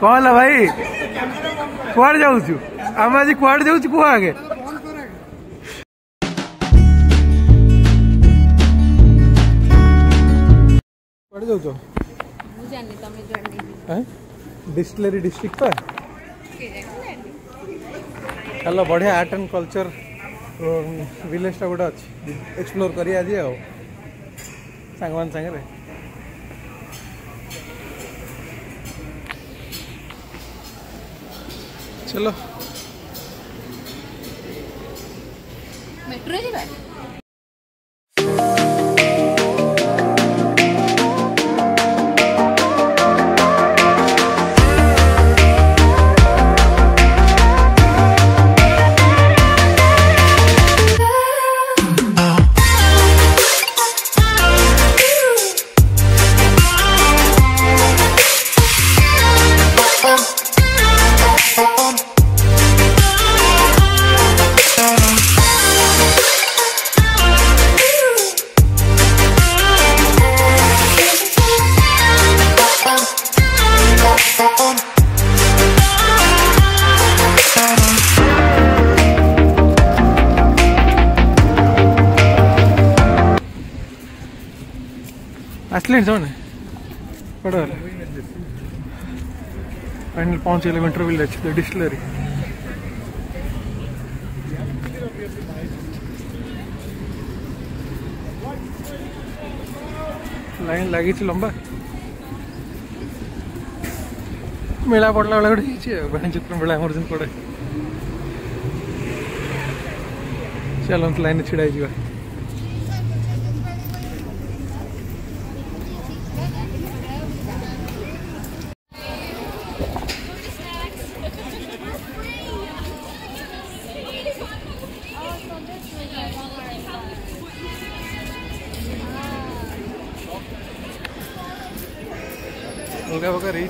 कौन ला भाई कुआड़ जाऊँ आम आज कुआड़ जाऊँ कह आगे डिस्टिलरी डिस्ट्रिक्ट हेलो बढ़िया आर्ट एंड कल्चर विलेज टा गोटे अच्छी एक्सप्लोर कर आज सांगे चलो मेट्रो जीवा आसले कड़े फाइनल पहुंच गए winter village the distillery line लगी लंबा मेला पड़ला वाला गोटे चित्र मेला इमरजेंसी पड़े चलो लाइन छिड़ा जा अलग पका रही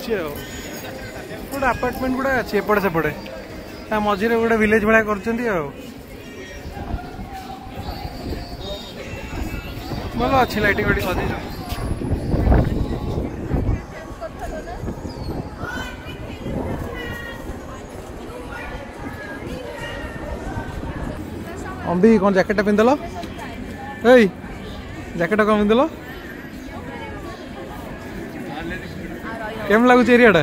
गोटे आपार्टमेंट गुड़ा अच्छे एपटे सेपटे मझे गोटे विलेज भाया कर भल अच्छी लाइटिंग वाइट सज अंबी कौन जैकेट पिंधल ए जैकेट कौन पिंधल केम लगुच एरियाटा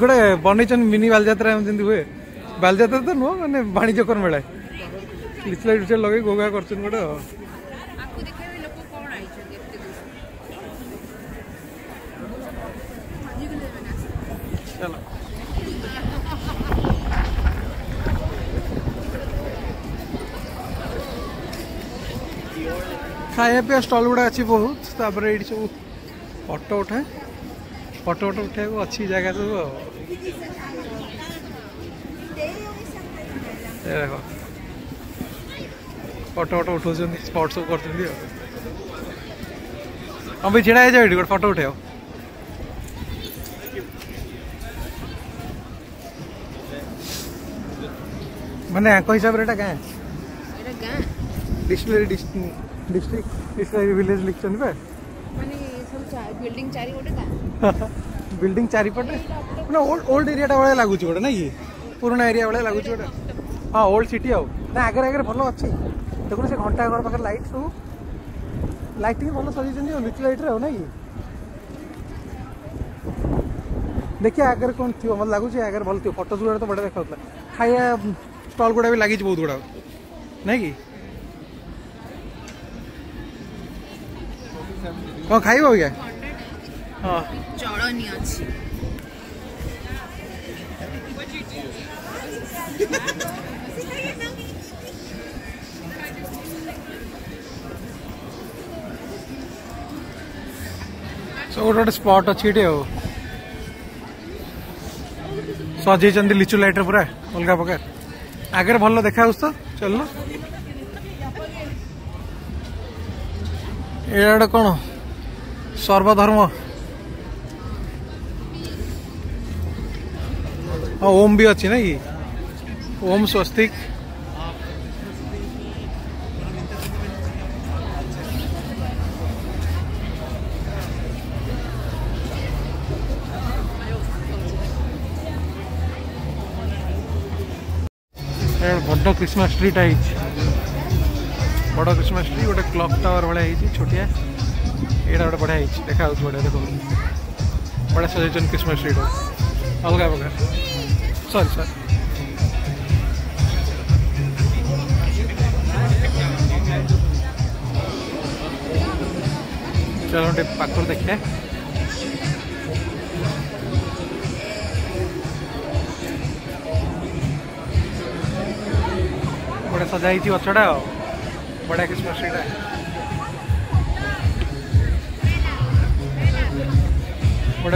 गोटे बन मिनि बालजात्रा हुए बालजात्रा तो नुह मैंने वाणिज्य कर मेला लिचल लगे गोगा कर खाया पीया स्टल गुड़ा अच्छी बहुत तापर ये सब फटो उठा उठाइक अच्छी जगह सब फटो फटो उठाऊ स्पट सब कर छिड़ा गोटे फटो उठे मैंने आंक हिसाब से गाँ डिस्टिलरी डिस्ट्रिक्ट डिस्टिलरी विलेज लिखछन बे माने सब बिल्डिंग चारि ओटा का बिल्डिंग चारि पटे ना ओल्ड एरिया टा वाला लागु छ ओटा ना ये पुराना एरिया वाला लागु छ ओटा हां ओल्ड सिटी आओ ना आगर आगर भलो अछि देखो से घंटा घर पाकर लाइट सु लाइटिंग भलो सजी जंदी लिट लाइट रे हो ना ये देखिए आगर कोन थियो भल लागु छ आगर भल थियो फोटो सुरा तो बडा देखाउतला खाया स्टॉल गुडा भी लागि छ बहुत गुडा नै की कौन खाइबो क्या हां चड़नी अछि सो रोड स्पॉट अछि टे सजे चंदी लिचू लाइटर पूरा अलग प्रकार आगे भल देखा तो चलो ये कौन सर्वधर्म हाँ ओम भी अच्छी ना कि ओम स्वस्तिक छोटा क्रिसमस ट्री टाइम बड़ा क्रिसमस ट्री गोटे क्लॉक टावर भाई है छोटिया यहाँ गोटे बढ़िया है देखा बढ़िया देखो बड़ा सजाई क्रिसमस ट्री अलग प्रकार सॉरी सॉरी चलो गोटे पाखर देखिए गोटे सजाई गचटा बड़ा क्रिसमस ट्री गोटे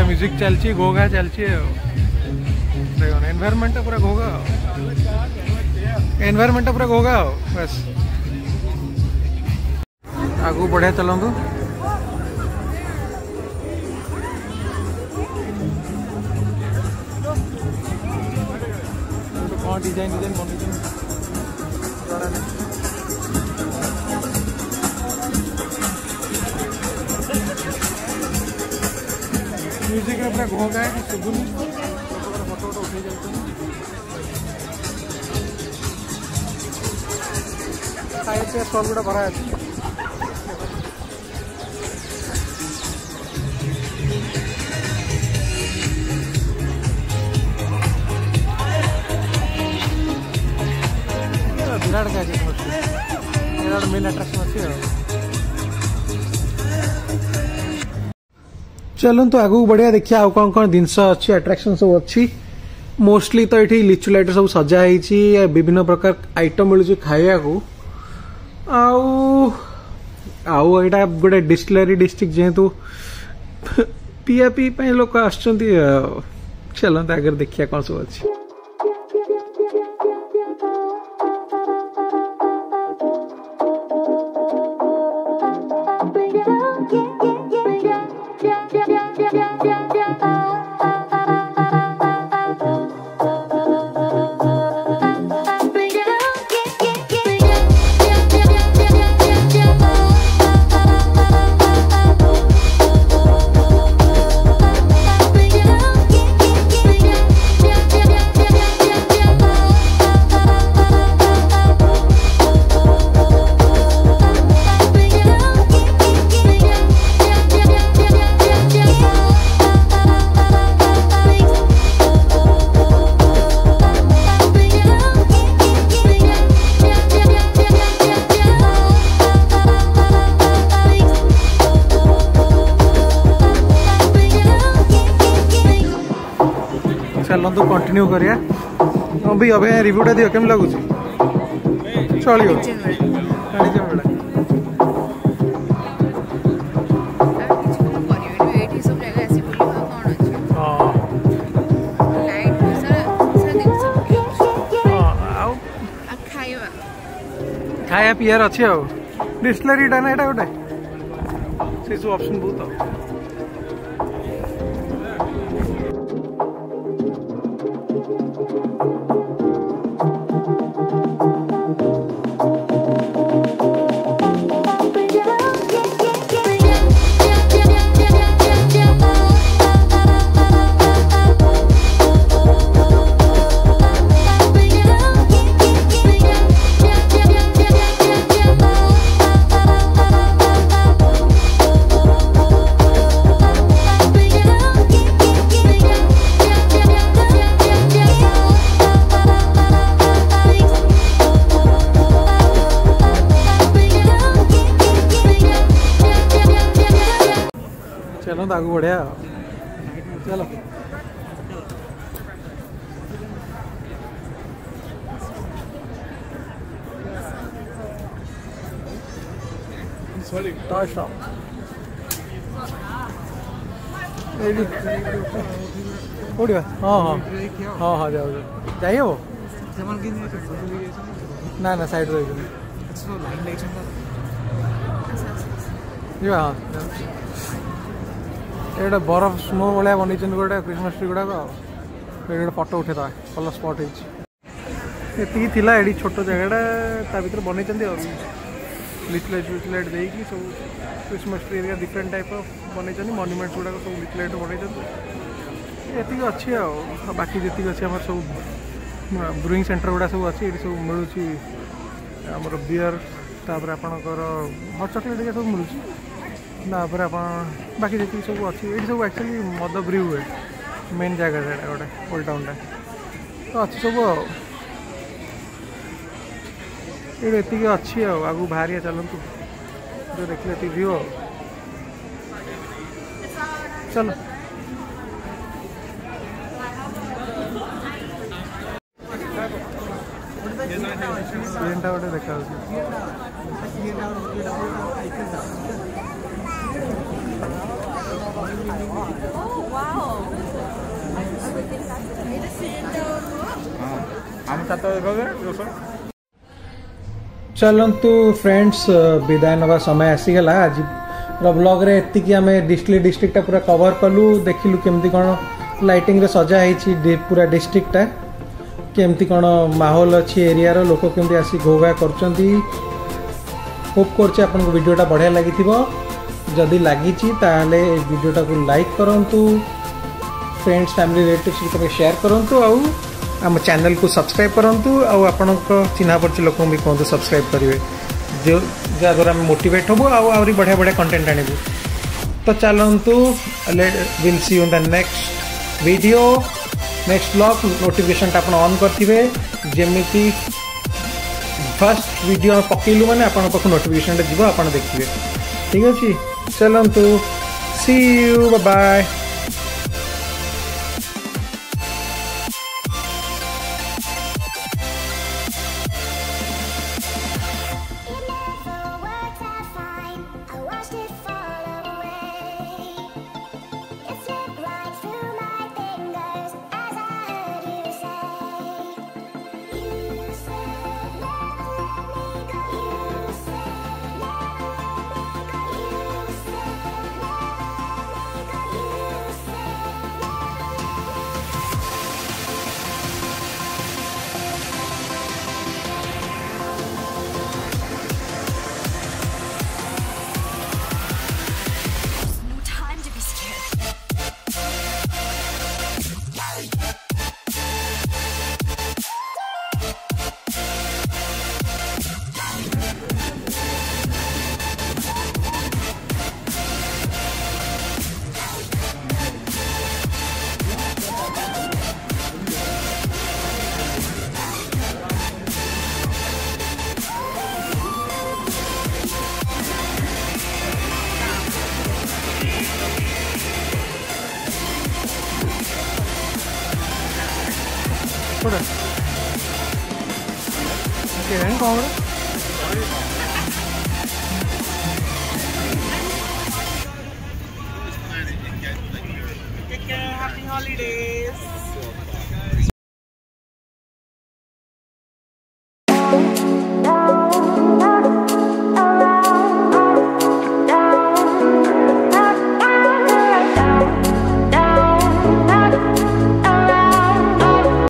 म्यूजिक चलती घोघा चलती एनवायरनमेंट पूरा घोघा एनवायरनमेंट पूरा घोघा बस आगू बढ़िया चलतु कौन डिजाइन डिजाइन बन म्यूजिक अपना घोगा है सुगुन फोटो फोटो उठे जाते स्टॉल गुड़ा भरा है विराट का विराट मेन अट्राक्शन अच्छी चलूँ तो आगू बढ़िया देखिए आउ कौन कौन जिनस अच्छी अट्राक्शन सब अच्छी मोस्टली तो ये लिचु लाइट सब सजा है विभिन्न प्रकार आइटम मिलू खाया को आउ एटा गोटे डिस्टिलरी डिस्ट्रिक्ट जेहेतु पिया पी लोक आसलता आगे देखिए कौन सब अच्छी चलतु कंटिन्यू करिया भी अब रिव्यूटा दियो केम लगुच चलो खाया पीआर अच्छे डिस्टिलरी ना ये गोटे से सब ऑप्शन बहुत आगू बढ़िया चलो उड़वा हाँ हाँ हाँ हाँ जाओ जाइए वो ना ना साइड रही हाँ ये बरफ स्नो भाया बन गोटे क्रिसमस ट्री गुड़ाक गोटे फोटो उठे था भल स्पट होती छोट जगहटा ता भर बन लिटलाइट विटलाइट दे सब Christmas tree area different type बन मन्यूमेंट्स गुड़ाक सब लिटलाइट बन अच्छी बाकी जी अच्छे सब ब्रुईंग सेंटर गुड़ा सब अच्छी ये सब मिलूँ आमर बियर तापर आपणकर हट चॉकलेट ये सब मिलूँ तापर आप बाकी जी सब अच्छी ये सब एक्चुअली मद ब्रू हुए मेन जगह से गोटे ओल्ड टाउन तो अच्छी सब ये ये अच्छी आगे बाहरी चलतु जो देखिए ये भ्यू चलो ट्रेनटा गोटे देखा चलतु फ्रेंड्स विदाय नवा समय आसीगला आज ब्लॉग रे एतिकी आम डिस्टिलरी डिस्ट्रिक्ट पूरा कवर कलु देखिलु केमती कौन लाइटिंग रे सजा है पूरा डिस्ट्रिक्टा केमती कौन माहौल अच्छी एरियार लोक केमती आसी घोघा करचंती होप करछी आपनको वीडियोटा बढ़िया लागिथिबो जदि लागिची ताले वीडियोटा को लाइक करंतु फ्रेंड्स फैमिली रिलेटिव्स को शेयर करंतु आउ हम चैनल को सब्सक्राइब करंतु आउ आपनको चिन्हा परछ लोकम भी कोंतु सब्सक्राइब करिवे जो जाद्वारा हम मोटिवेट होबो आउ आउरी बढ़िया बढ़िया कंटेंट आनिबो तो चलंतु let's will see you in the next video next blog notification type on करथिबे जेमिति फर्स्ट वीडियो पकेलु माने आपन पाखु नोटिफिकेशन जिवो आपन देखिबे ठीक अछि चलंतु see you bye bye. Happy holidays.